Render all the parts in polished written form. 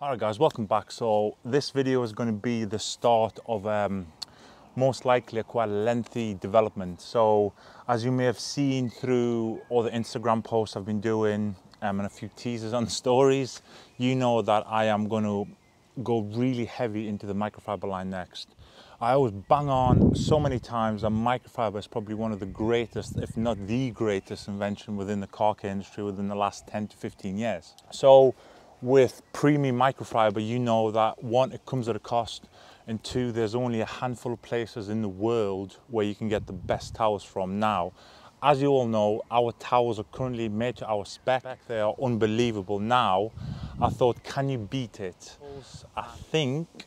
Alright guys, welcome back. So this video is going to be the start of most likely a quite lengthy development. So as you may have seen through all the Instagram posts I've been doing and a few teasers on the stories, you know that I am going to go really heavy into the microfiber line next. I always bang on so many times that microfiber is probably one of the greatest, if not the greatest invention within the car care industry within the last 10 to 15 years. So with premium microfiber, you know that one, it comes at a cost, and two, there's only a handful of places in the world where you can get the best towers from. Now, as you all know, our towers are currently made to our spec. They are unbelievable. Now, I thought, can you beat it? I think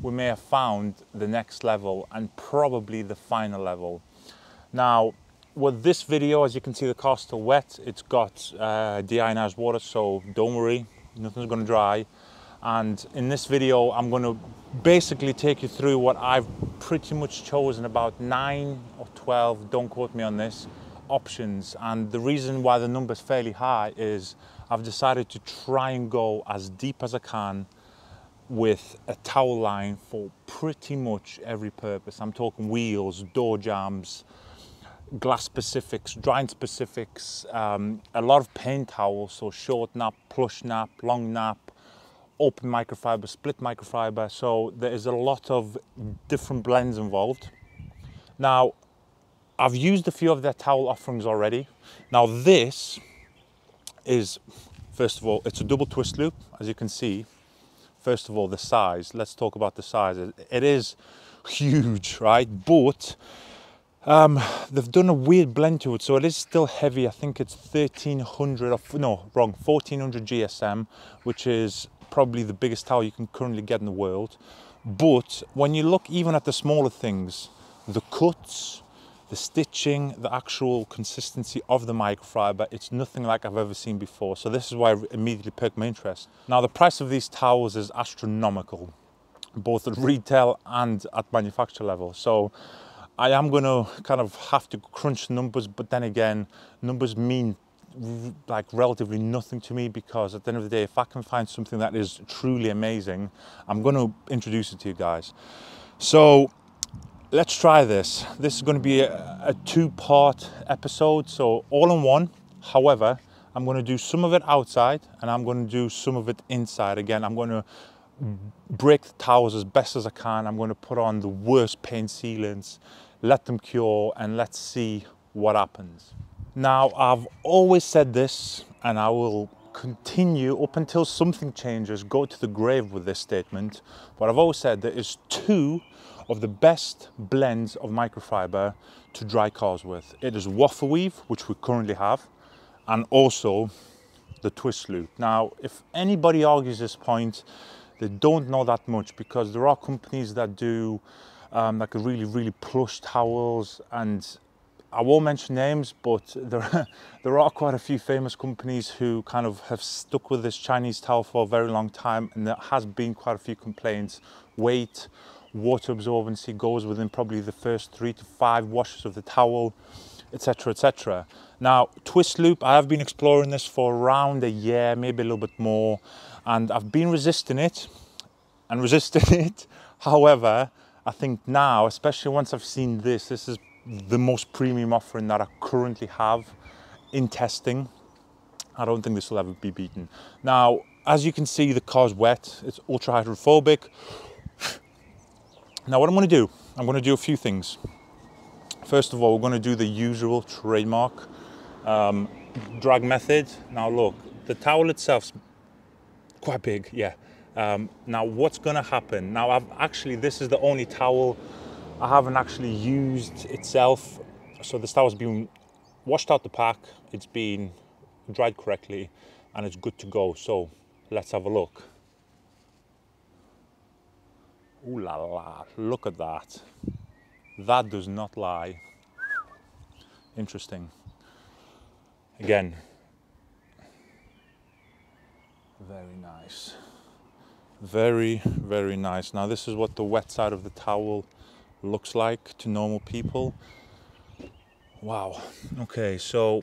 we may have found the next level and probably the final level. Now, with this video, as you can see, the car's still wet. It's got deionized water, so don't worry. Nothing's going to dry, and in this video I'm going to basically take you through what I've pretty much chosen about 9 or 12, don't quote me on this, options. And the reason why the number's fairly high is I've decided to try and go as deep as I can with a towel line for pretty much every purpose. I'm talking wheels, door jambs, glass specifics, drying specifics, a lot of paint towels, so short nap, plush nap, long nap, open microfiber, split microfiber. So there is a lot of different blends involved. Now, I've used a few of their towel offerings already. Now this is, first of all, it's a double twist loop, as you can see. First of all, the size. Let's talk about the size. It is huge, right? But they've done a weird blend to it, so it is still heavy. I think it's 1300 or no, wrong, 1400 GSM, which is probably the biggest towel you can currently get in the world. But when you look even at the smaller things, the cuts, the stitching, the actual consistency of the microfiber, it's nothing like I've ever seen before. So this is why I immediately perked my interest. Now the price of these towels is astronomical, both at retail and at manufacturer level. So I am going to kind of have to crunch numbers, but then again, numbers mean like relatively nothing to me, because at the end of the day, if I can find something that is truly amazing, I'm going to introduce it to you guys. So let's try this. This is going to be a two-part episode, so all in one. However, I'm going to do some of it outside and I'm going to do some of it inside. Again, I'm going to break the towels as best as I can. I'm going to put on the worst paint sealants, let them cure, and let's see what happens. Now, I've always said this, and I will continue up until something changes, go to the grave with this statement, but I've always said there is two of the best blends of microfiber to dry cars with. It is waffle weave, which we currently have, and also the twist loop. Now, if anybody argues this point, they don't know that much, because there are companies that do like a really plush towels, and I won't mention names, but there are quite a few famous companies who kind of have stuck with this Chinese towel for a very long time, and there has been quite a few complaints. Weight, water absorbency goes within probably the first 3 to 5 washes of the towel, etc, etc. Now, twist loop, I have been exploring this for around a year, maybe a little bit more, and I've been resisting it. However, I think now, especially once I've seen this, this is the most premium offering that I currently have in testing. I don't think this will ever be beaten. Now, as you can see, the car's wet, it's ultra hydrophobic. Now what I'm going to do a few things. First of all, we're going to do the usual trademark drag method. Now look, the towel itself's quite big, yeah. Now what's going to happen? Now this is the only towel I haven't actually used itself. So this towel's been washed out the pack, it's been dried correctly, and it's good to go. So let's have a look. Ooh la la, look at that. That does not lie. Interesting. Again, very nice. Very nice. Now this is what the wet side of the towel looks like to normal people. Wow. Okay, so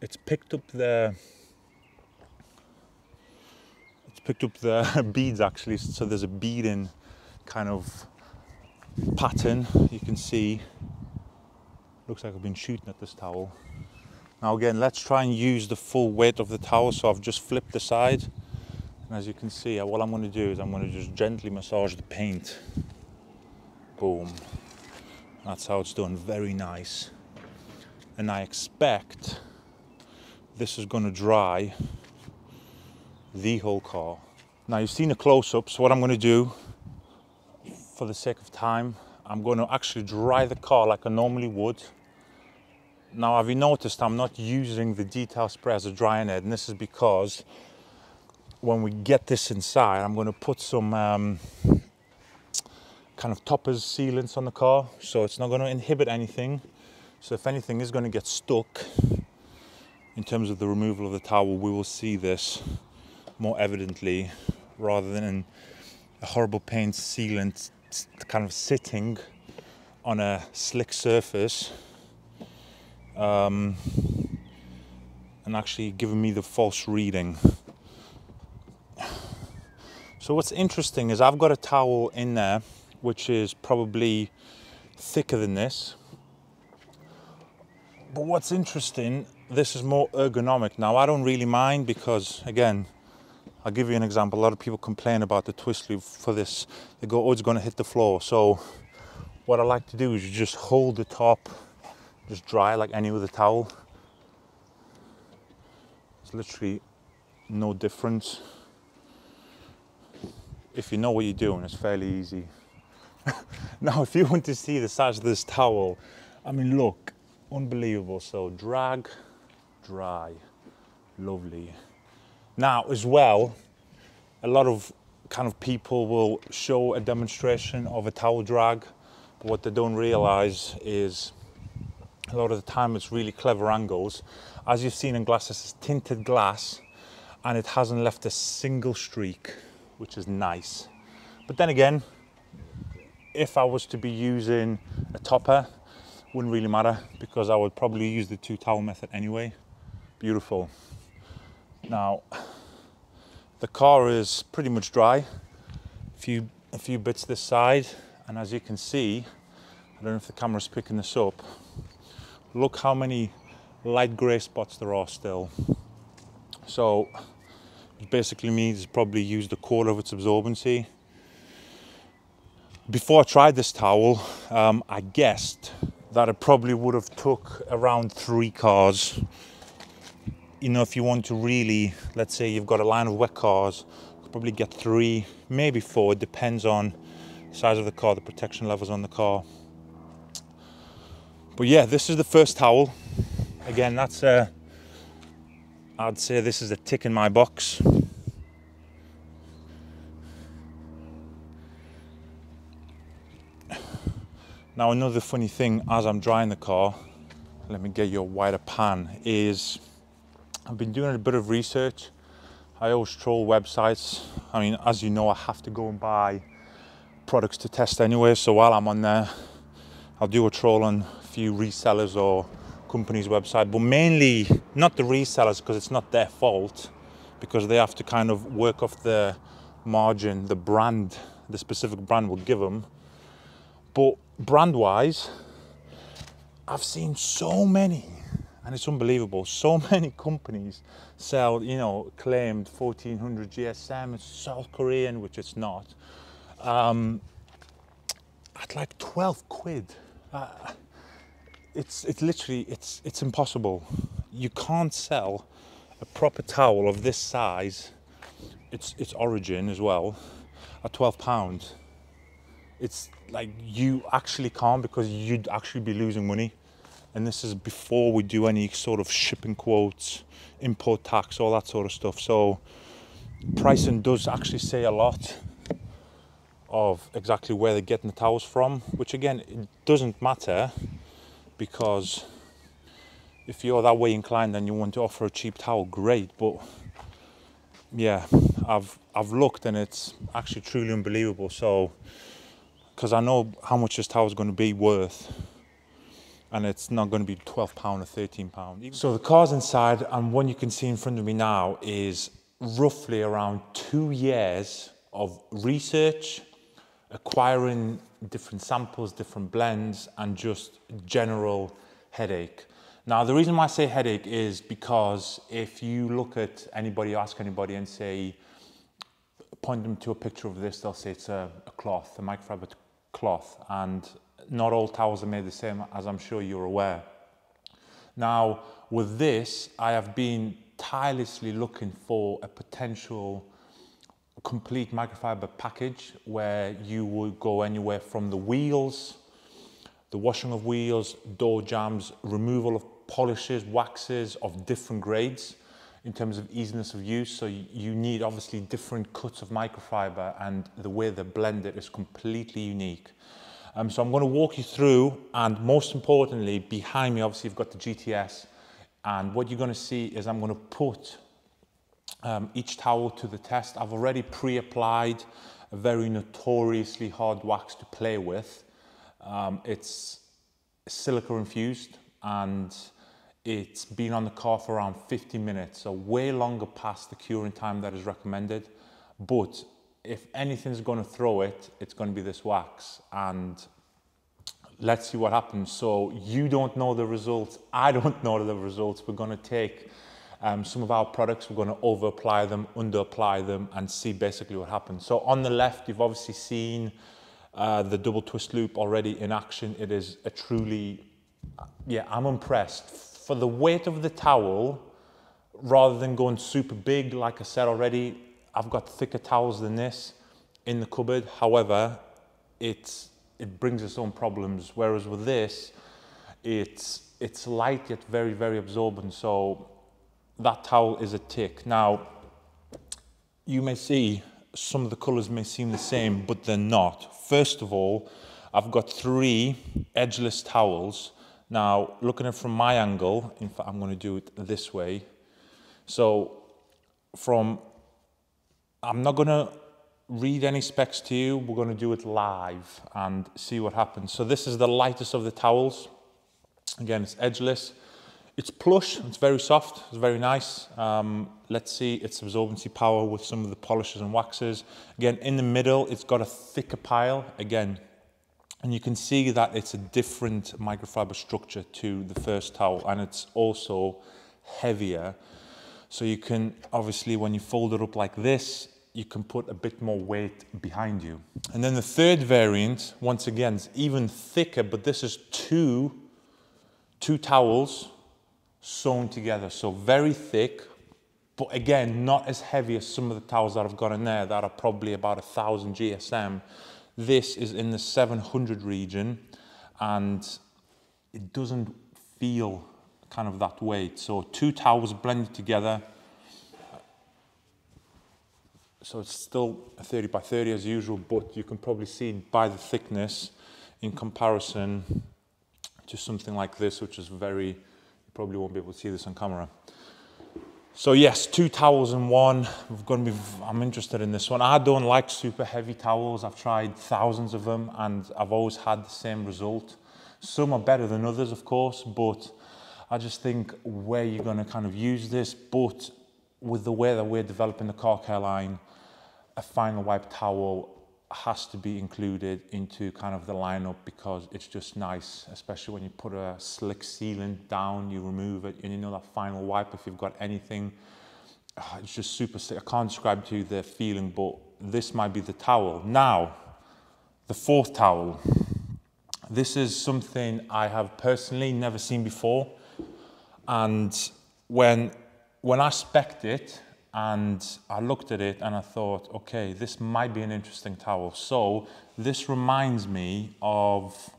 it's picked up the picked up the beads actually, so there's a beading kind of pattern. You can see, looks like I've been shooting at this towel. Now again, let's try and use the full weight of the towel, so I've just flipped the side, and as you can see, what I'm going to do is I'm going to just gently massage the paint. Boom, that's how it's done. Very nice. And I expect this is going to dry the whole car. Now you've seen a close-up, so what I'm going to do, for the sake of time, I'm going to actually dry the car like I normally would. Now, have you noticed I'm not using the detail spray as a drying head? And this is because when we get this inside, I'm going to put some kind of toppers, sealants on the car, so it's not going to inhibit anything. So if anything is going to get stuck in terms of the removal of the towel, we will see this more evidently, rather than a horrible paint sealant kind of sitting on a slick surface and actually giving me the false reading. So what's interesting is I've got a towel in there which is probably thicker than this. But what's interesting, this is more ergonomic. Now, I don't really mind because, again, I'll give you an example. A lot of people complain about the twist loop for this. They go, oh, it's going to hit the floor. So what I like to do is you just hold the top, just dry like any other towel. It's literally no difference. If you know what you're doing, it's fairly easy. Now, if you want to see the size of this towel, I mean, look. Unbelievable. So drag, dry, lovely. Now as well, a lot of kind of people will show a demonstration of a towel drag, but what they don't realize is a lot of the time it's really clever angles. As you've seen in glass, this is tinted glass and it hasn't left a single streak, which is nice. But then again, if I was to be using a topper, wouldn't really matter because I would probably use the two towel method anyway. Beautiful. Now the car is pretty much dry, a few bits this side, and as you can see, I don't know if the camera's picking this up, look how many light grey spots there are still. So it basically means it's probably used a quarter of its absorbency. Before I tried this towel, I guessed that it probably would have took around 3 cars. You know, if you want to really, let's say you've got a line of wet cars, you could probably get 3, maybe 4, it depends on the size of the car, the protection levels on the car. But yeah, this is the first towel. Again, that's a, I'd say this is a tick in my box. Now another funny thing, as I'm drying the car, let me get you a wider pan, is I've been doing a bit of research. I always troll websites. I mean, as you know, I have to go and buy products to test anyway, so while I'm on there, I'll do a troll on a few resellers or companies' website, but mainly not the resellers because it's not their fault, because they have to kind of work off the margin, the brand, the specific brand will give them. But brand-wise, I've seen so many, and it's unbelievable, so many companies sell, you know, claimed 1400 GSM, it's South Korean, which it's not, at like 12 quid. It's literally, it's impossible. You can't sell a proper towel of this size, its origin as well, at £12. It's like you actually can't, because you'd actually be losing money. And this is before we do any sort of shipping quotes, import tax, all that sort of stuff. So pricing does actually say a lot of exactly where they're getting the towels from, which again, it doesn't matter, because if you're that way inclined and you want to offer a cheap towel, great. But yeah, I've looked and it's actually truly unbelievable. So because I know how much this towel is going to be worth, and it's not going to be £12 or £13. So the car's inside, and one you can see in front of me now is roughly around 2 years of research, acquiring different samples, different blends, and just general headache. Now, the reason why I say headache is because if you look at anybody, ask anybody and say, point them to a picture of this, they'll say it's a cloth, a microfiber cloth, and not all towels are made the same, as I'm sure you're aware. Now, with this, I have been tirelessly looking for a potential complete microfiber package where you would go anywhere from the wheels, the washing of wheels, door jambs, removal of polishes, waxes of different grades in terms of easiness of use. So you need obviously different cuts of microfiber, and the way they blend it is completely unique. So I'm going to walk you through, and most importantly, behind me obviously you've got the GTS, and what you're going to see is I'm going to put each towel to the test. I've already pre-applied a very notoriously hard wax to play with. It's silica infused, and it's been on the car for around 50 minutes, so way longer past the curing time that is recommended. But if anything's going to throw it, it's going to be this wax, and let's see what happens. So you don't know the results, I don't know the results. We're going to take some of our products, we're going to over apply them, under apply them, and see basically what happens. So on the left, you've obviously seen the double twist loop already in action. It is a truly, yeah, I'm impressed. For the weight of the towel, rather than going super big, like I said already, I've got thicker towels than this in the cupboard. However, it brings its own problems. Whereas with this, it's light yet very, very absorbent. So that towel is a tick. Now, you may see some of the colors may seem the same, but they're not. First of all, I've got 3 edgeless towels. Now, looking at it from my angle, in fact, I'm going to do it this way. So I'm not going to read any specs to you. We're going to do it live and see what happens. So this is the lightest of the towels. Again, it's edgeless. It's plush, it's very soft, it's very nice. Let's see its absorbency power with some of the polishes and waxes. Again, in the middle, it's got a thicker pile, again. And you can see that it's a different microfiber structure to the first towel, and it's also heavier. So you can, obviously, when you fold it up like this, you can put a bit more weight behind you. And then the third variant, once again, is even thicker, but this is two towels sewn together, so very thick, but again, not as heavy as some of the towels that I've got in there that are probably about 1,000 GSM. This is in the 700 region, and it doesn't feel kind of that weight. So 2 towels blended together. So it's still a 30 by 30 as usual, but you can probably see by the thickness in comparison to something like this, which is very, probably won't be able to see this on camera. So yes, 2 towels in one. I'm interested in this one. I don't like super heavy towels. I've tried thousands of them, and I've always had the same result. Some are better than others, of course, but I just think where you're going to kind of use this. But with the way that we're developing the car care line, a final wipe towel has to be included into kind of the lineup, because it's just nice, especially when you put a slick sealant down, you remove it, and you know that final wipe, if you've got anything, it's just super sick. I can't describe to you the feeling, but this might be the towel. Now, the 4th towel. This is something I have personally never seen before, and when I spec'd it, and I looked at it and I thought, okay, this might be an interesting towel. So this reminds me of,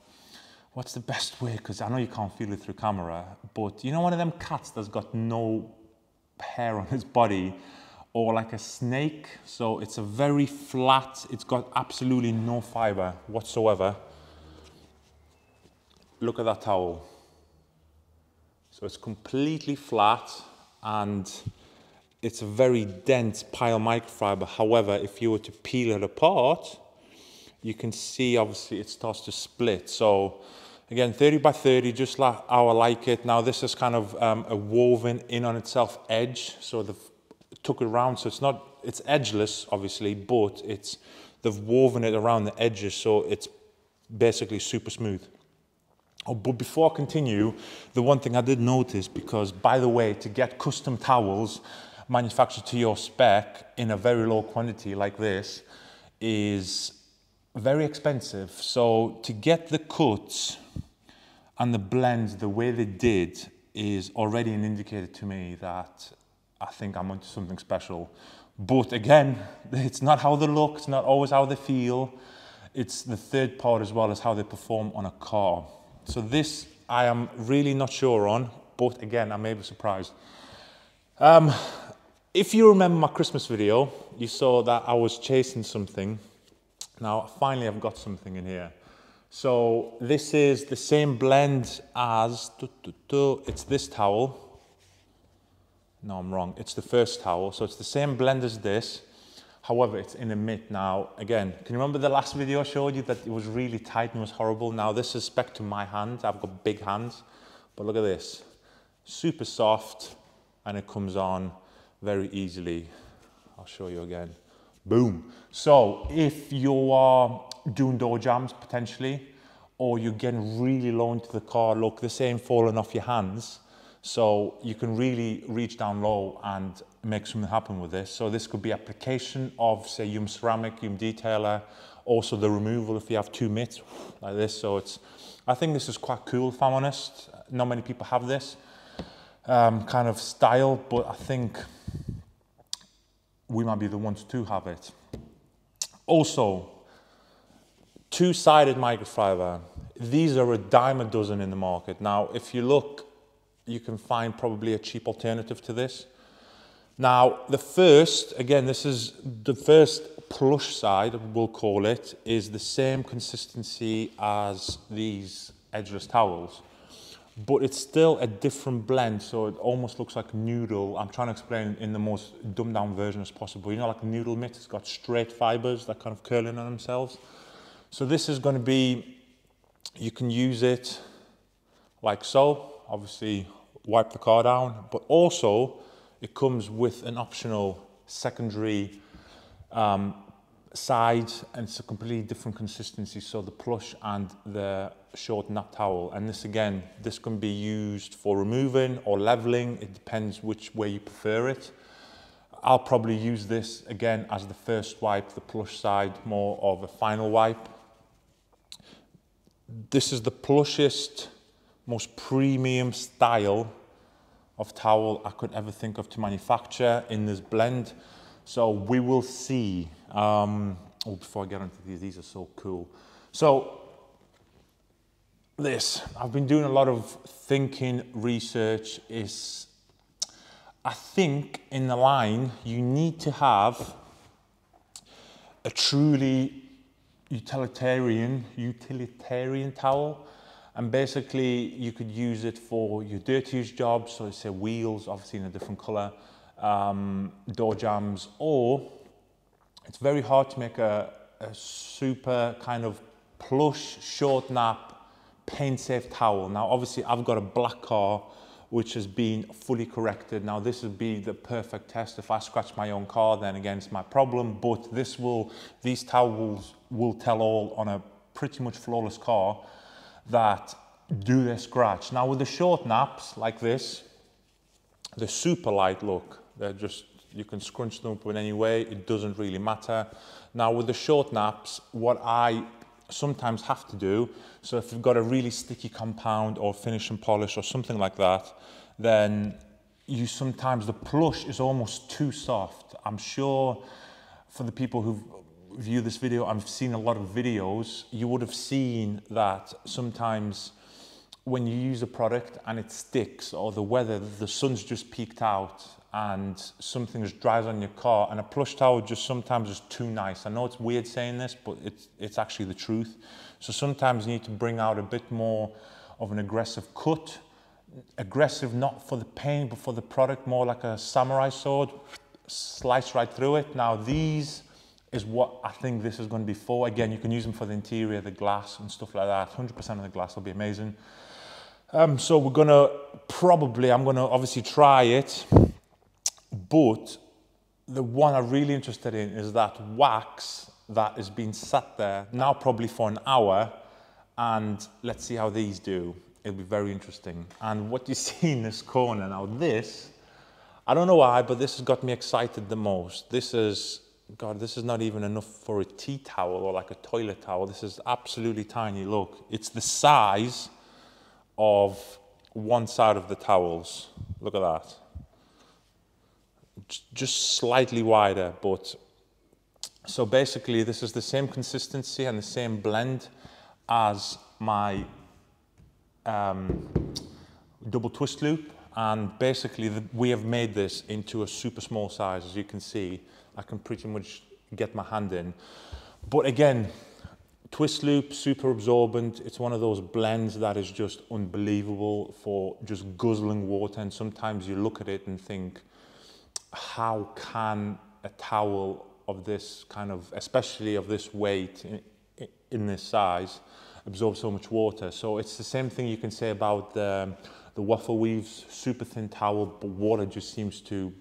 what's the best way? Because I know you can't feel it through camera, but you know one of them cats that's got no hair on his body, or like a snake. So it's a very flat, it's got absolutely no fiber whatsoever. Look at that towel. So it's completely flat, and it's a very dense pile microfiber. However, if you were to peel it apart, you can see obviously it starts to split. So again, 30 by 30, just like how I like it. Now this is kind of a woven in on itself edge. So the tuck around, so it's not, it's edgeless obviously, but it's, they've woven it around the edges, so it's basically super smooth. Oh, but before I continue, the one thing I did notice, because by the way, to get custom towels manufactured to your spec in a very low quantity like this is very expensive. So to get the cuts and the blends the way they did is already an indicator to me that I think I'm onto something special. But again, it's not how they look, it's not always how they feel. It's the third part as well as how they perform on a car. So this I am really not sure on, but again, I may be surprised. If you remember my Christmas video, you saw that I was chasing something. Now, finally, I've got something in here. So this is the same blend as, it's this towel. No, I'm wrong, it's the first towel. So it's the same blend as this. However, it's in a mitt now. Again, can you remember the last video I showed you that it was really tight and was horrible? Now this is spec to my hand. I've got big hands, but look at this. Super soft, and it comes on very easily. I'll show you again. Boom. So if you are doing door jams potentially, or you're getting really low into the car, look, this ain't falling off your hands. So you can really reach down low and make something happen with this. So this could be application of, say, Yum Ceramic, Yum Detailer, also the removal if you have two mitts like this. So it's, I think this is quite cool if I'm honest. Not many people have this kind of style, but I think we might be the ones to have it. Also, two-sided microfiber. These are $10 a dozen in the market. Now, if you look, you can find probably a cheap alternative to this. Now, the first, again, this is the first plush side, we'll call it, is the same consistency as these edgeless towels, but it's still a different blend, so it almost looks like noodle. I'm trying to explain in the most dumbed down version as possible. You know, like noodle mitt, it's got straight fibers that kind of curl in on themselves. So this is gonna be, you can use it like so, obviously wipe the car down, but also it comes with an optional secondary side, and it's a completely different consistency. So the plush and the short nap towel, and this again, this can be used for removing or leveling. It depends which way you prefer it. I'll probably use this again as the first wipe, the plush side more of a final wipe. This is the plushest, most premium style of towel I could ever think of to manufacture in this blend. So we will see. Oh, before I get onto these are so cool. So this, I've been doing a lot of thinking, research is, I think in the line, you need to have a truly utilitarian towel. And basically, you could use it for your dirtiest jobs, so say wheels, obviously in a different color, door jams, or it's very hard to make a super kind of plush, short nap, paint-safe towel. Now, obviously, I've got a black car, which has been fully corrected. Now, this would be the perfect test. If I scratch my own car, then again, it's my problem, but this will, these towels will tell all on a pretty much flawless car that do their scratch. Now with the short naps like this, the super light look, they're just, you can scrunch them up in any way, it doesn't really matter. Now with the short naps, what I sometimes have to do, so if you've got a really sticky compound or finish and polish or something like that, then you sometimes, the plush is almost too soft. I'm sure for the people who've view this video, I've seen a lot of videos, you would have seen that sometimes when you use a product and it sticks, or the weather, the sun's just peaked out and something just dries on your car, and a plush towel just sometimes is too nice. I know it's weird saying this, but it's actually the truth. So sometimes you need to bring out a bit more of an aggressive cut, aggressive not for the paint but for the product, more like a samurai sword, slice right through it. Now these is what I think this is going to be for. Again, you can use them for the interior, the glass and stuff like that. 100% of the glass will be amazing. So we're gonna, I'm gonna obviously try it, but The one I'm really interested in is that wax that has been sat there now probably for an hour, and let's see how these do. It'll be very interesting. And what you see in this corner now, this, I don't know why, but this has got me excited the most. This is, God, this is not even enough for a tea towel or like a toilet towel. This is absolutely tiny, look. It's the size of one side of the towels. Look at that. Just slightly wider, but so basically this is the same consistency and the same blend as my double twist loop, and basically we have made this into a super small size. As you can see, I can pretty much get my hand in. But again, twist loop, super absorbent. It's one of those blends that is just unbelievable for just guzzling water, and sometimes you look at it and think, how can a towel of this kind of, especially of this weight, in this size, absorb so much water? So it's the same thing you can say about the Waffle Weave's super thin towel, but water just seems to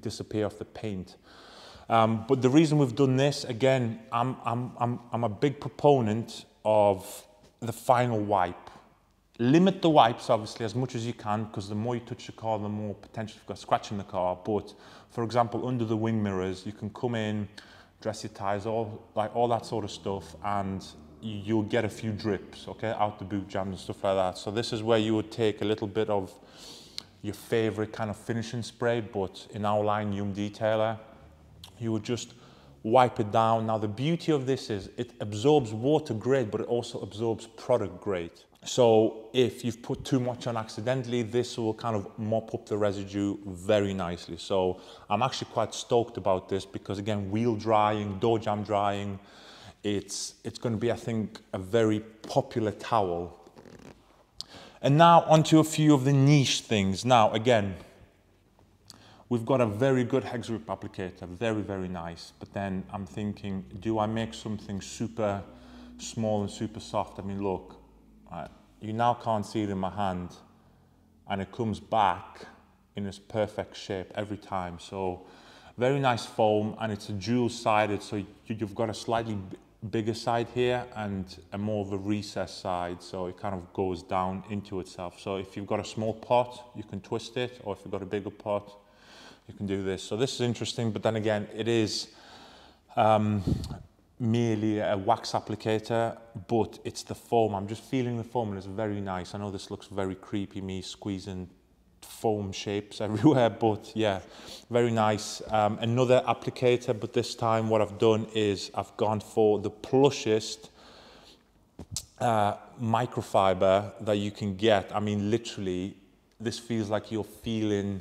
disappear off the paint. But the reason we've done this, again, I'm a big proponent of the final wipe. Limit the wipes, obviously, as much as you can, because the more you touch the car, the more potential you've got scratching the car. But for example, under the wing mirrors, you can come in, dress your tires, all that sort of stuff, and you'll get a few drips, okay, out the boot jams and stuff like that. So this is where you would take a little bit of your favorite kind of finishing spray, but in our line, Yum Detailer, you would just wipe it down. Now, the beauty of this is it absorbs water great, but it also absorbs product great. So if you've put too much on accidentally, this will kind of mop up the residue very nicely. So I'm actually quite stoked about this because, again, wheel drying, door jam drying, it's going to be, I think, a very popular towel. And now onto a few of the niche things. Now, again, we've got a very good hex grip applicator, very, very nice. But then I'm thinking, do I make something super small and super soft? I mean, look. You now can't see it in my hand, and it comes back in this perfect shape every time. So very nice foam, and it's a dual-sided, so you've got a slightly bigger side here and a more of a recessed side, so it kind of goes down into itself. So if you've got a small pot, you can twist it, or if you've got a bigger pot, you can do this. So this is interesting, but then again, it is merely a wax applicator, but it's the foam. I'm just feeling the foam, and it's very nice. I know this looks very creepy, me squeezing foam shapes everywhere, but yeah, very nice. Another applicator, but this time what I've done is I've gone for the plushest microfiber that you can get. I mean, literally, this feels like you're feeling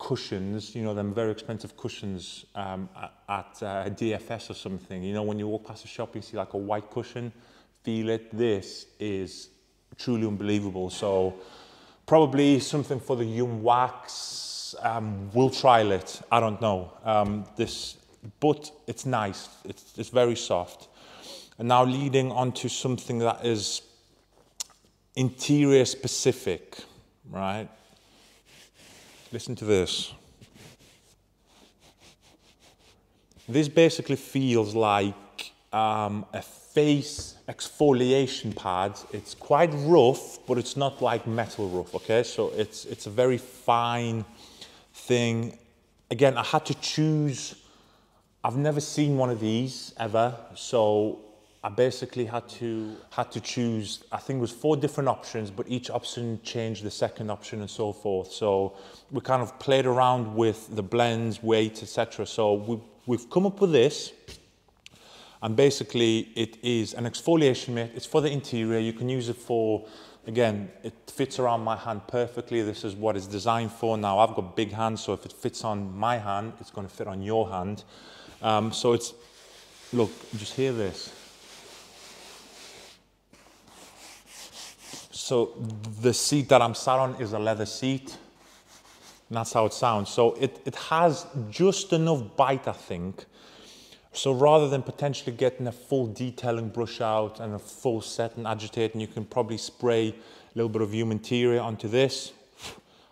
cushions, you know, them very expensive cushions at DFS or something. You know, when you walk past a shop, you see like a white cushion, feel it. This is truly unbelievable. So probably something for the Yum Wax. We'll trial it. I don't know. But it's nice. It's very soft. And now leading on to something that is interior specific, right? Listen to this. This basically feels like a face exfoliation pad. It's quite rough, but it's not like metal rough, okay? So it's a very fine thing. Again, I had to choose. I've never seen one of these ever, so I basically had to choose, I think it was 4 different options, but each option changed the second option and so forth. So we kind of played around with the blends, weight, etc. So we've come up with this, and basically it is an exfoliation mitt. It's for the interior. You can use it for, again, it fits around my hand perfectly. This is what it's designed for. Now, I've got big hands, so if it fits on my hand, it's going to fit on your hand. So it's, look, just hear this. So the seat that I'm sat on is a leather seat, and that's how it sounds. So it has just enough bite, I think. So rather than potentially getting a full detailing brush out and a full set and agitating, you can probably spray a little bit of Yum interior onto this,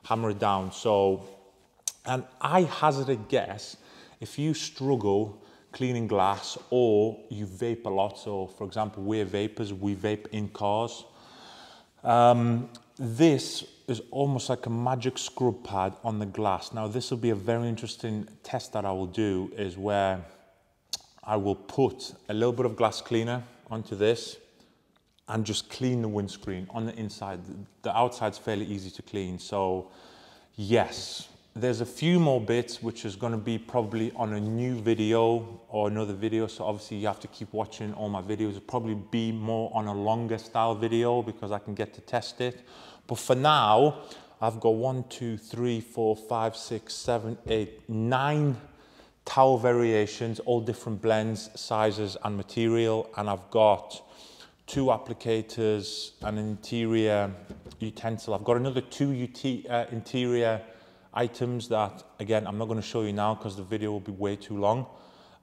hammer it down. So, and I hazard a guess if you struggle cleaning glass or you vape a lot, so for example, we're vapors, we vape in cars, this is almost like a magic scrub pad on the glass. Now this will be a very interesting test that I will do, is where I will put a little bit of glass cleaner onto this and just clean the windscreen on the inside. The outside's fairly easy to clean. So yes, there's a few more bits which is gonna be probably on a new video or another video. So obviously you have to keep watching all my videos. It'll probably be more on a longer style video because I can get to test it. But for now, I've got 1, 2, 3, 4, 5, 6, 7, 8, 9 towel variations, all different blends, sizes and material. And I've got 2 applicators, an interior utensil. I've got another 2 interior items that, again, I'm not going to show you now because the video will be way too long.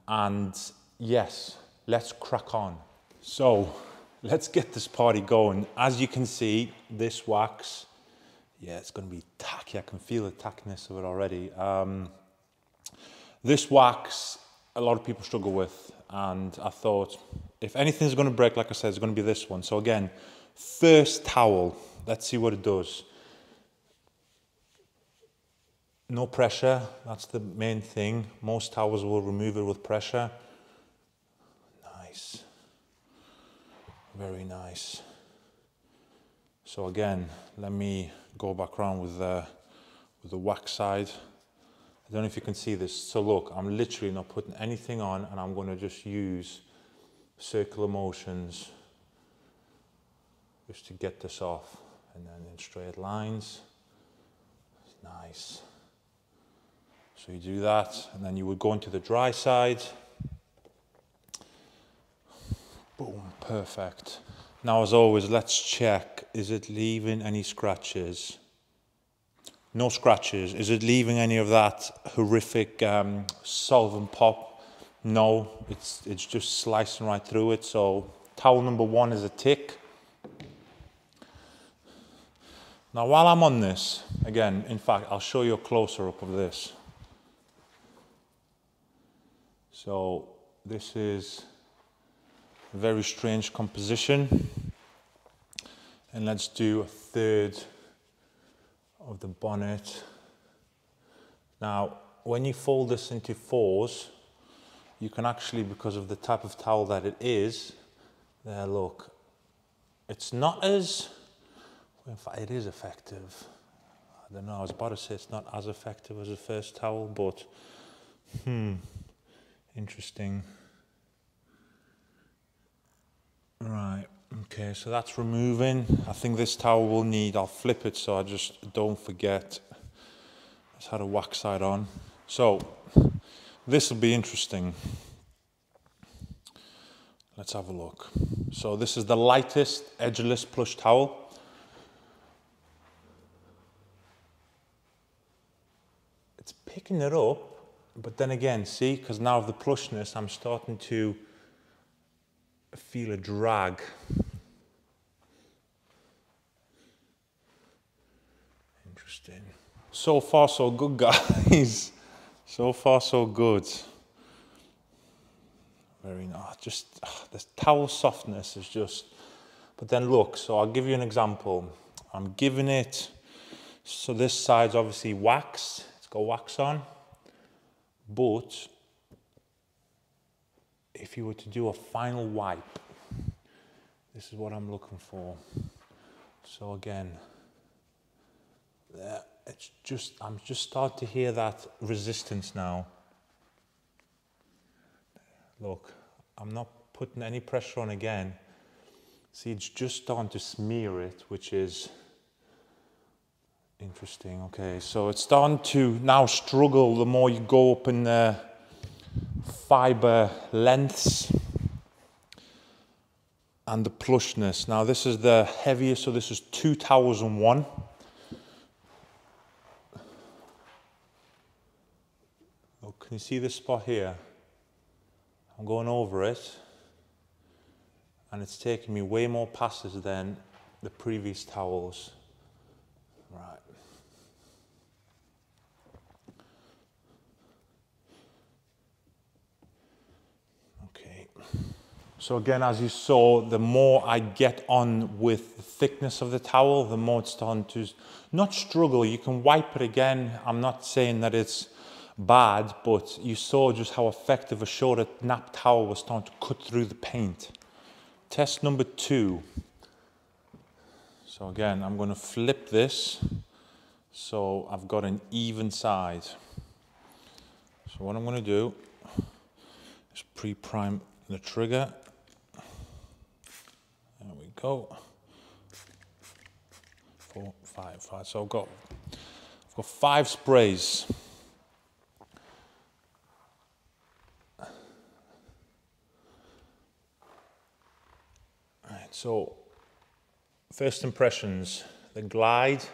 And yes, let's crack on. So let's get this party going. As you can see, this wax, yeah, it's going to be tacky. I can feel the tackiness of it already. This wax, a lot of people struggle with, and I thought, if anything's going to break, like I said, it's going to be this one. So again, first towel, let's see what it does. No pressure, that's the main thing. Most towels will remove it with pressure. Nice, very nice. So again, let me go back around with the wax side. I don't know if you can see this. So look, I'm literally not putting anything on and I'm going to just use circular motions just to get this off, and then in straight lines. Nice. So you do that and then you would go into the dry side. Boom, perfect. Now, as always, let's check, is it leaving any scratches? No scratches. Is it leaving any of that horrific solvent pop? No, it's just slicing right through it. So towel number 1 is a tick. Now while I'm on this, again, in fact, I'll show you a closer up of this. So this is a very strange composition. And let's do a third of the bonnet. Now, when you fold this into 4s, you can actually, because of the type of towel that it is, there, look, it's not as, in fact, it is effective. I don't know, I was about to say it's not as effective as the first towel, but, interesting. Right. Okay, so that's removing. I think this towel will need, I'll flip it so I just don't forget. Let's have a wax side on. So this will be interesting. Let's have a look. So this is the lightest edgeless plush towel. It's picking it up, but then again, see, because now of the plushness, I'm starting to feel a drag. Interesting. So far so good, guys. So far so good. Very nice. Just this towel softness is just, but then look, so I'll give you an example. I'm giving it, so this side's obviously wax, it's got wax on, but if you were to do a final wipe, this is what I'm looking for. So again, there, it's just, I'm just starting to hear that resistance now. Look, I'm not putting any pressure on again. See, it's just starting to smear it, which is interesting. Okay, so it's starting to now struggle the more you go up in the fiber lengths and the plushness. Now this is the heaviest, so this is 2 towels in 1. Oh, can you see this spot here? I'm going over it and it's taking me way more passes than the previous towels. Right. So again, as you saw, the more I get on with the thickness of the towel, the more it's starting to not struggle. You can wipe it again. I'm not saying that it's bad, but you saw just how effective a shorter nap towel was starting to cut through the paint. Test number two. So again, I'm going to flip this so I've got an even side. So what I'm going to do is pre-prime the trigger. There we go. 4, 5, 5. So I've got 5 sprays. Alright, so first impressions, the glide, I'm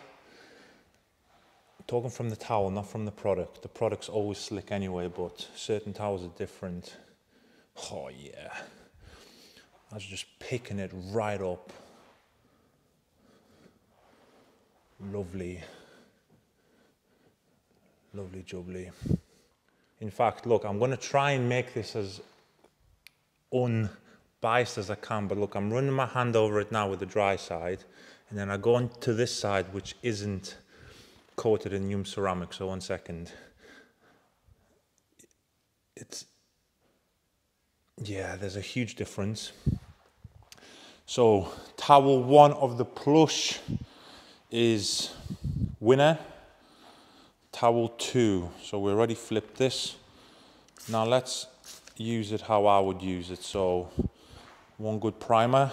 talking from the towel, not from the product. The product's always slick anyway, but certain towels are different. Oh yeah, I was just picking it right up. Lovely, lovely jubbly. In fact, look, I'm gonna try and make this as biased as I can, but look, I'm running my hand over it now with the dry side, and then I go on to this side which isn't coated in Yum Ceramic. So one second, it's, yeah, there's a huge difference. So towel one of the plush is winner, towel two. So we already flipped this. Now let's use it how I would use it. So one good primer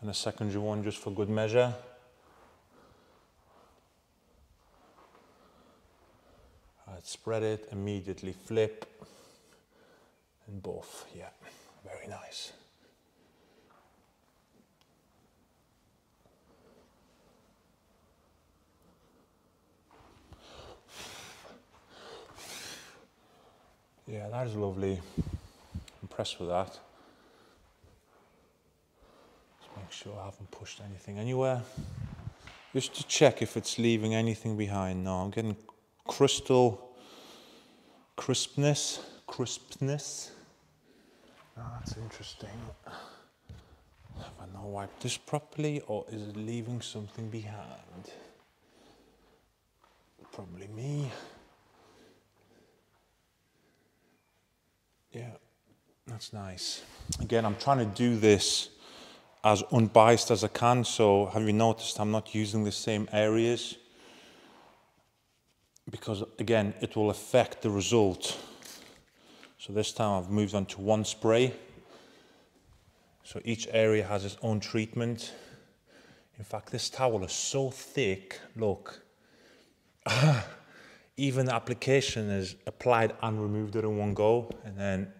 and a secondary one just for good measure. I'd spread it, immediately flip and buff. Yeah, very nice. Yeah, that is lovely. Impressed with that. Just make sure I haven't pushed anything anywhere. Just to check if it's leaving anything behind. No, I'm getting crystal crispness. Oh, that's interesting. Have I not wiped this properly, or is it leaving something behind? Probably me. Yeah, that's nice. Again, I'm trying to do this as unbiased as I can, so have you noticed I'm not using the same areas? Because again, it will affect the result. So this time I've moved on to one spray. So each area has its own treatment. In fact, this towel is so thick, look. Even the application is applied and removed it in one go, and then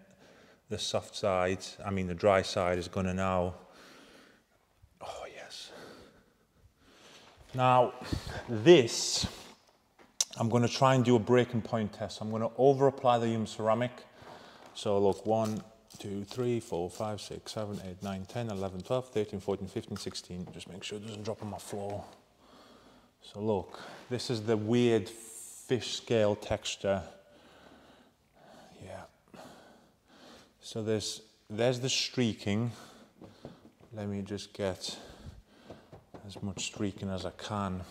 the soft side, I mean the dry side, is gonna now, oh yes. Now this, I'm gonna try and do a breaking point test. I'm gonna over apply the Yum Ceramic. So look, 1, 2, 3, 4, 5, 6, 7, 8, 9, 10, 11, 12, 13, 14, 15, 16. Just make sure it doesn't drop on my floor. So look, this is the weird fish scale texture. Yeah, so there's the streaking. Let me just get as much streaking as I can.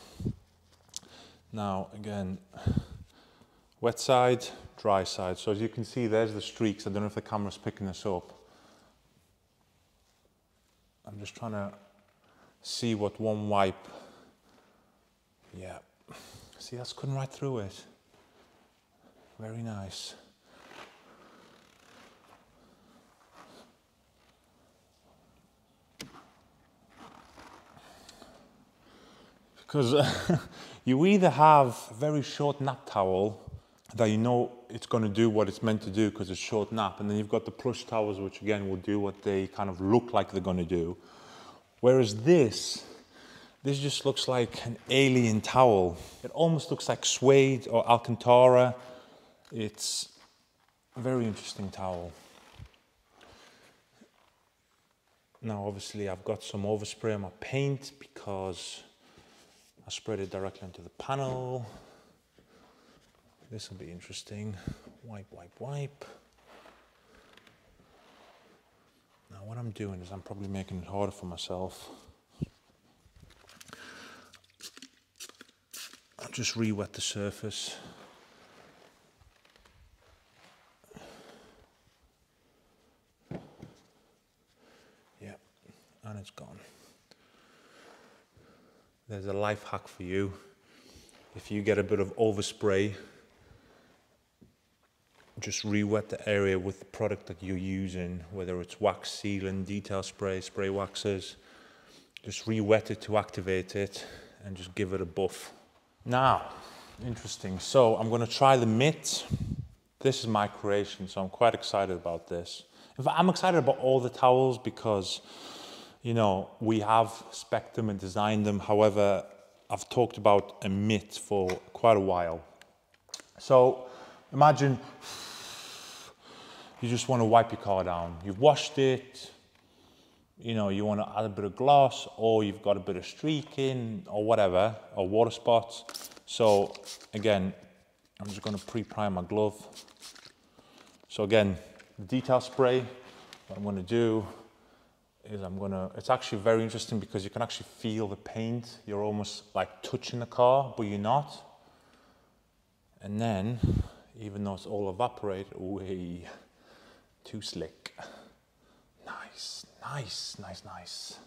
Now again, wet side, dry side. So as you can see, there's the streaks. I don't know if the camera's picking this up. I'm just trying to see what one wipe. Yeah. See, that's cutting right through it. Very nice. Because you either have a very short nap towel that you know it's going to do what it's meant to do because it's short nap, and then you've got the plush towels which again will do what they kind of look like they're going to do. Whereas this just looks like an alien towel. It almost looks like suede or Alcantara. It's a very interesting towel. Now, obviously, I've got some overspray on my paint because I spread it directly onto the panel. This will be interesting. Wipe, wipe, wipe. Now I'm doing is I'm probably making it harder for myself. I'll just re-wet the surface. Yeah, and it's gone. There's a life hack for you. If you get a bit of overspray, just re-wet the area with the product that you're using, whether it's wax, sealant, detail spray, spray waxes. Just re-wet it to activate it and just give it a buff. Now, interesting. So I'm going to try the mitt. This is my creation, so I'm quite excited about this. In fact, I'm excited about all the towels because, you know, we have spec'd them and designed them. However, I've talked about a mitt for quite a while. So imagine you just want to wipe your car down. You've washed it, you know, you want to add a bit of gloss, or you've got a bit of streaking or whatever, or water spots. So again, I'm just going to pre-prime my glove. So again, the detail spray, what I'm going to do is it's actually very interesting because you can actually feel the paint. You're almost like touching the car, but you're not. And then, even though it's all evaporated, way too slick. Nice, nice, nice, nice.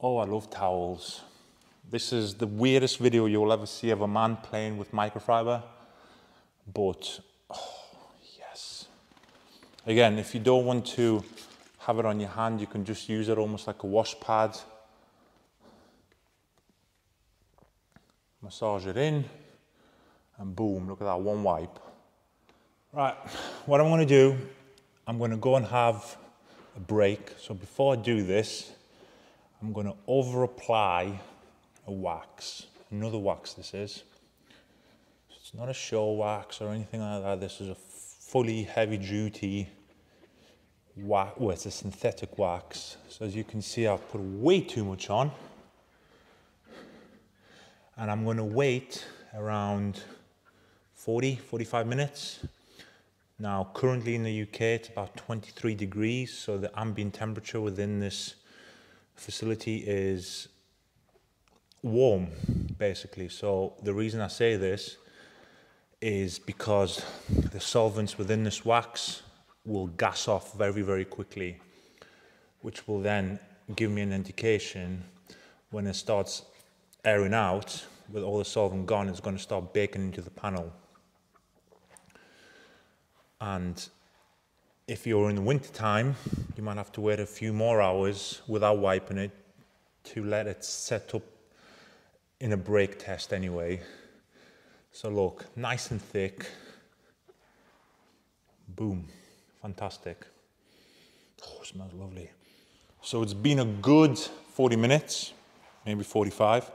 Oh, I love towels. This is the weirdest video you'll ever see of a man playing with microfiber, but oh, yes. Again, if you don't want to have it on your hand, you can just use it almost like a wash pad. Massage it in. And boom, look at that, one wipe. Right, what I'm gonna do, I'm gonna go and have a break. So before I do this, I'm gonna over apply a wax, another wax this is. It's not a show wax or anything like that. This is a fully heavy duty wax, well, it's a synthetic wax. So as you can see, I've put way too much on. And I'm gonna wait around 40, 45 minutes. Now, currently in the UK, it's about 23 degrees, so the ambient temperature within this facility is warm, basically. So the reason I say this is because the solvents within this wax will gas off very, very quickly, which will then give me an indication when it starts airing out, with all the solvent gone, it's going to start baking into the panel. And if you're in the winter time, you might have to wait a few more hours without wiping it to let it set up in a break test anyway. So look, nice and thick. Boom, fantastic. Oh, it smells lovely. So it's been a good 40 minutes, maybe 45.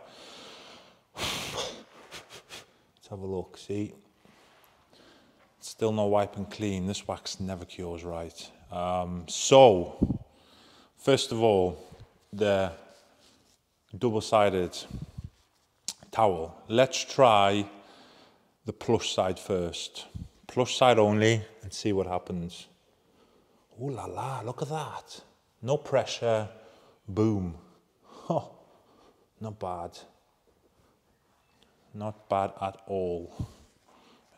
Let's have a look, see? It's still not wiping clean. This wax never cures right. So, first of all, the double-sided towel. Let's try the plush side first. Plush side only, and see what happens. Ooh la la, look at that. No pressure, boom. Oh, not bad. Not bad at all.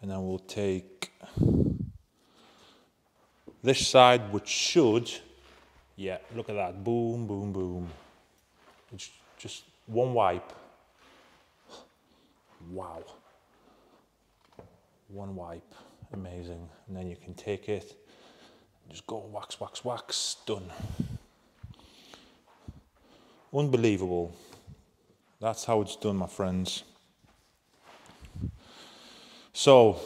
And then we'll take this side, which should, yeah, look at that, boom, boom, boom. It's just one wipe. Wow. One wipe, amazing. And then you can take it, just go wax, wax, wax, done. Unbelievable. That's how it's done, my friends. So,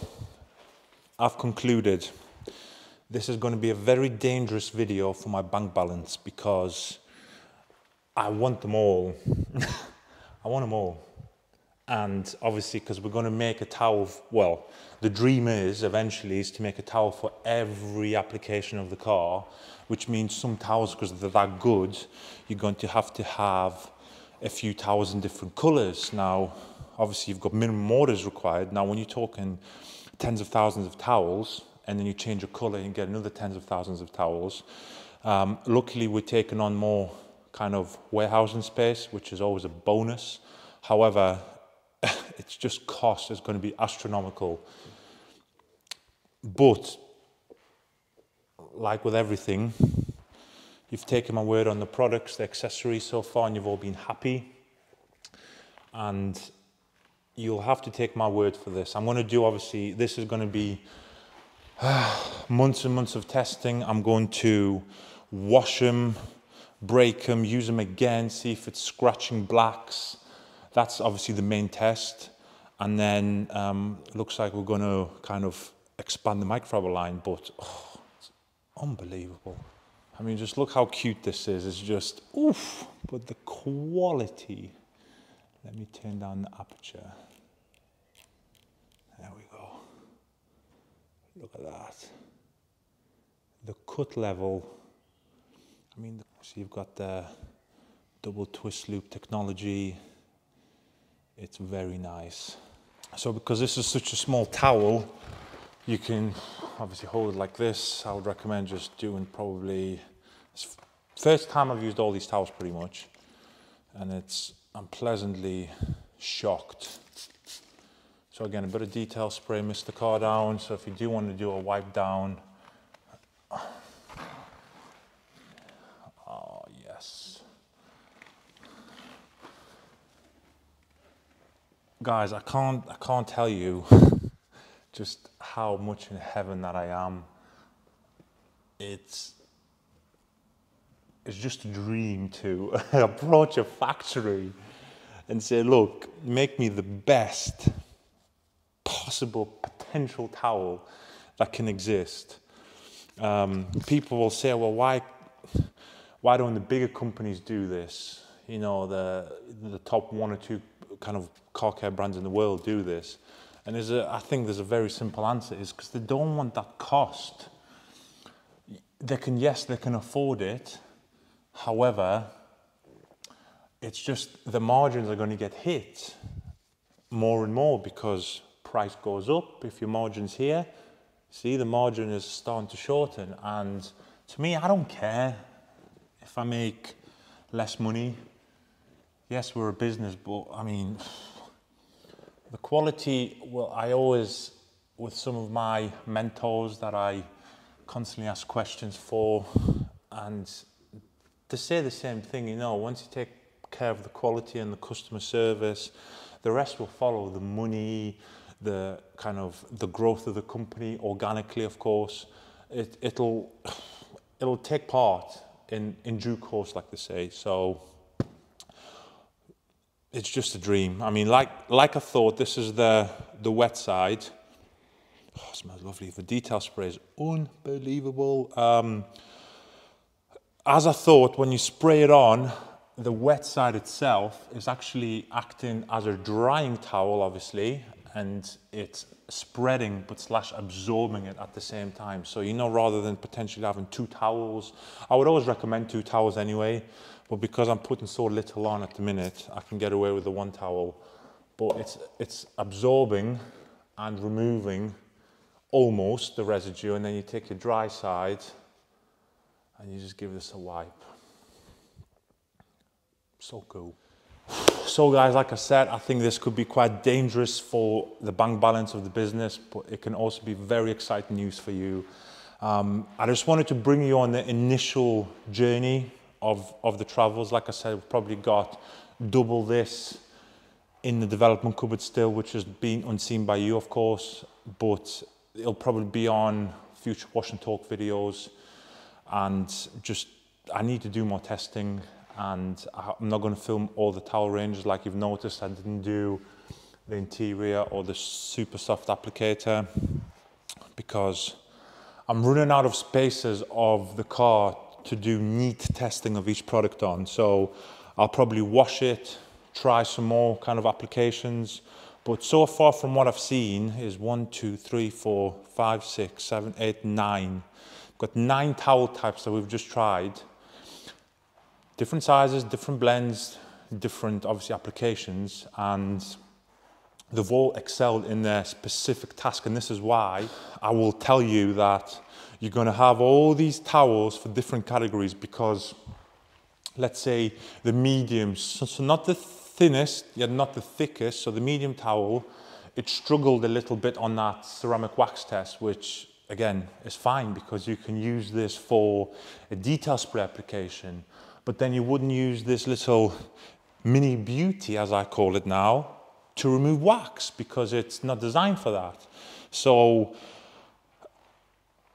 I've concluded. This is going to be a very dangerous video for my bank balance because I want them all. I want them all. And obviously, because we're going to make a towel, well, the dream is eventually is to make a towel for every application of the car, which means some towels, because they're that good, you're going to have a few towels in different colors. Now, obviously, you've got minimum orders required. Now, when you're talking tens of thousands of towels, and then you change the color and you get another tens of thousands of towels. Luckily, we're taking on more kind of warehousing space, which is always a bonus. However, it's just cost is going to be astronomical. But like with everything, you've taken my word on the products, the accessories so far, and you've all been happy. And you'll have to take my word for this. I'm going to do, obviously, this is going to be months and months of testing. I'm going to wash them, break them, use them again, see if it's scratching blacks. That's obviously the main test. And then it looks like we're going to kind of expand the microfiber line, but oh, it's unbelievable. I mean, just look how cute this is. It's just, oof, but the quality. Let me turn down the aperture. There we go. Look at that. The cut level. I mean, so you've got the double twist loop technology. It's very nice. So because this is such a small towel, you can obviously hold it like this. I would recommend just doing probably, it's first time I've used all these towels pretty much. And it's, I'm pleasantly shocked. So again, a bit of detail spray, mist the car down. So if you do want to do a wipe down, oh yes. Guys, I can't tell you just how much in heaven that I am. It's just a dream to approach a factory and say, look, make me the best possible potential towel that can exist. People will say, well, why don't the bigger companies do this? You know, the top one or two kind of car care brands in the world do this. And I think there's a very simple answer, is because they don't want that cost. They can, yes, they can afford it. However, it's just the margins are going to get hit more and more because price goes up. If your margin's here, see, the margin is starting to shorten. And to me, I don't care if I make less money. Yes, we're a business, but I mean, the quality, well, I always, with some of my mentors that I constantly ask questions for, and to say the same thing, you know, once you take care of the quality and the customer service, the rest will follow, the money, the kind of the growth of the company organically, of course. It'll take part in due course, like they say. So it's just a dream. I mean, like I thought, this is the wet side. Oh, it smells lovely. The detail spray is unbelievable. As I thought, when you spray it on, the wet side itself is actually acting as a drying towel, obviously, and it's spreading but / absorbing it at the same time. So, you know, rather than potentially having two towels, I would always recommend two towels anyway, but because I'm putting so little on at the minute, I can get away with the one towel, but it's absorbing and removing almost the residue, and then you take your dry side and you just give this a wipe. So cool. So guys, like I said, I think this could be quite dangerous for the bank balance of the business, but it can also be very exciting news for you. I just wanted to bring you on the initial journey of the travels. Like I said, we've probably got double this in the development cupboard still, which has been unseen by you, of course, but it'll probably be on future wash and talk videos. And just, I need to do more testing, and I'm not going to film all the towel ranges. Like you've noticed, I didn't do the interior or the super soft applicator because I'm running out of spaces of the car to do neat testing of each product on. So I'll probably wash it, try some more kind of applications. But so far from what I've seen is 1, 2, 3, 4, 5, 6, 7, 8, 9. Got 9 towel types that we've just tried. Different sizes, different blends, different obviously applications, and they've all excelled in their specific task, and this is why I will tell you that you're going to have all these towels for different categories, because let's say the mediums, so not the thinnest yet not the thickest, so the medium towel, it struggled a little bit on that ceramic wax test, which again is fine because you can use this for a detail spray application, but then you wouldn't use this little mini beauty, as I call it now, to remove wax because it's not designed for that. So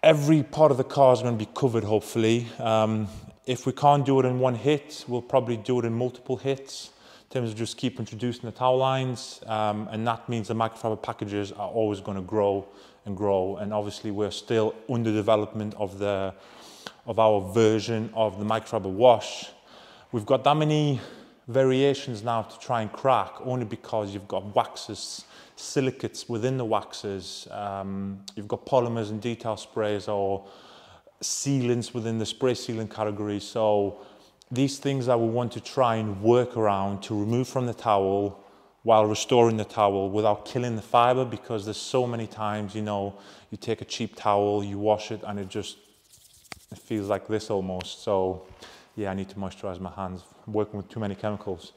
every part of the car is going to be covered, hopefully. If we can't do it in one hit, we'll probably do it in multiple hits in terms of just keep introducing the towel lines, and that means the microfiber packages are always going to grow and grow, and obviously we're still under development of our version of the microfiber wash. We've got that many variations now to try and crack, only because you've got waxes, silicates within the waxes, you've got polymers and detail sprays or sealants within the spray sealant category. So these things that we want to try and work around to remove from the towel while restoring the towel without killing the fiber, because there's so many times, you know, you take a cheap towel, you wash it, and it feels like this almost. So yeah, I need to moisturize my hands, I'm working with too many chemicals.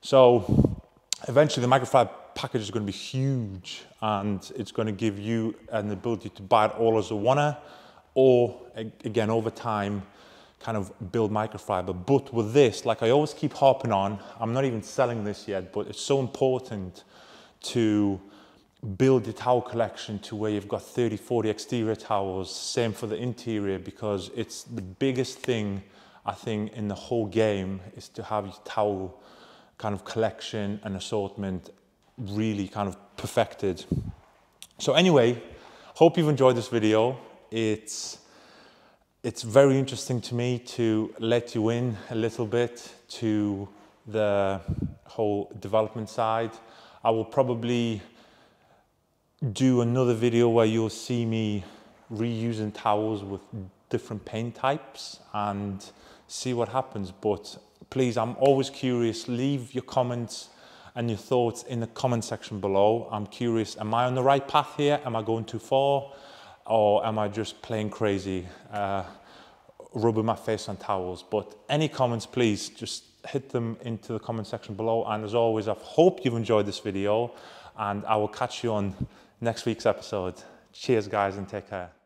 So eventually the microfiber package is going to be huge, and it's going to give you an ability to buy it all as a one-er, or again over time kind of build microfiber. But with this, like I always keep harping on, I'm not even selling this yet, but it's so important to build your towel collection to where you've got 30-40 exterior towels, same for the interior, because it's the biggest thing I think in the whole game is to have your towel kind of collection and assortment really kind of perfected. So anyway, hope you've enjoyed this video. It's very interesting to me to let you in a little bit to the whole development side. I will probably do another video where you'll see me reusing towels with different paint types and see what happens. But please, I'm always curious. Leave your comments and your thoughts in the comment section below. I'm curious, am I on the right path here? Am I going too far? Or am I just playing crazy, rubbing my face on towels? But any comments, please just hit them into the comment section below. And as always, I hope you've enjoyed this video, and I will catch you on next week's episode. Cheers, guys, and take care.